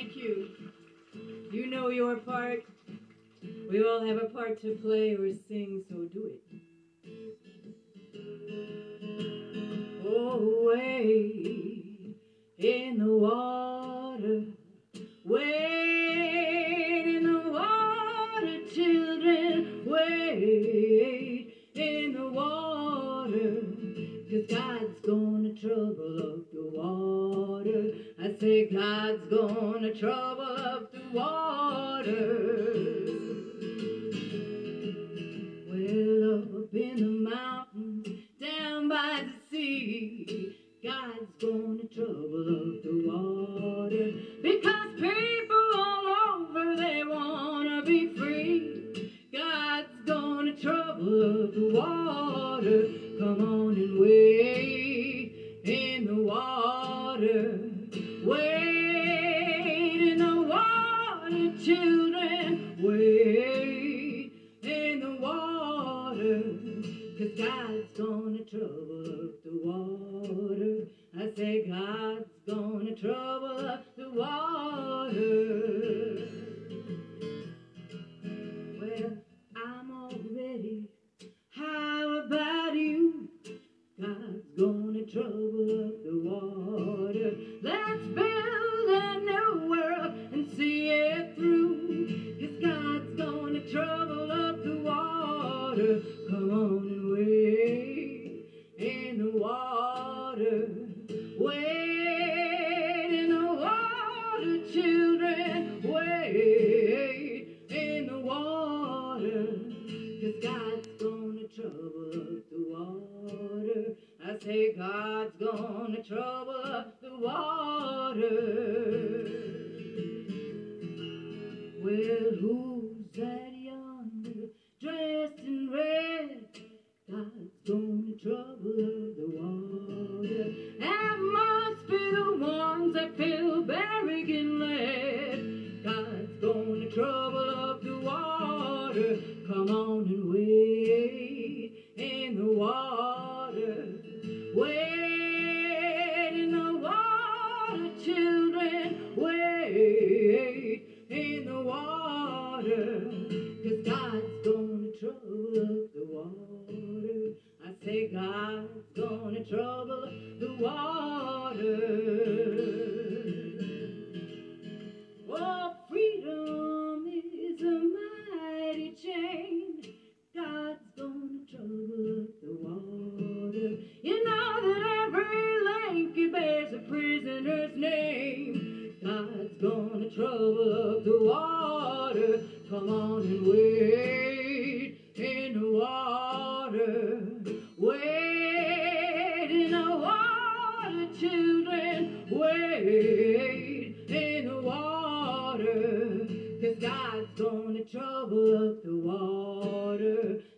Thank you. You know your part. We all have a part to play or sing, so do it. Oh, way in the water, wade in the water, children, wade in the water, 'cause God's gonna trouble up the water. I say God's gonna trouble up the water. Up in the mountains, down by the sea, God's gonna trouble up the water, because people all over, they wanna be free. God's gonna trouble up the water. Come on and wade in the water, wade in the water, children, wade in the water, 'cause God's gonna trouble up the water. I say God's gonna trouble up the water. Well, I'm all ready. How about you? God's gonna trouble up the water. Let's build a new world and see it through, 'cause God's gonna trouble up the water. Come on and wade in the water, wade in the water, children, wade in the water, 'cause God's gonna trouble up the water. I say God's gonna trouble up the water. Well, who's that yonder dressed in red? God's gonna trouble up the water. That must be the ones that Phil Berrigan led. God's gonna trouble up the water. Come on and wade in the water, wade in the water, children, wade in the water, 'cause God's gonna trouble up the water. I say God's gonna trouble up the water. Oh, freedom is a mighty chain. God's gonna trouble up the water. You know that every link it bears a prisoner's name. God's gonna trouble up the water. Come on and wade in the water, wade in the water, children, wade in the water, 'cause God's gonna trouble up the water.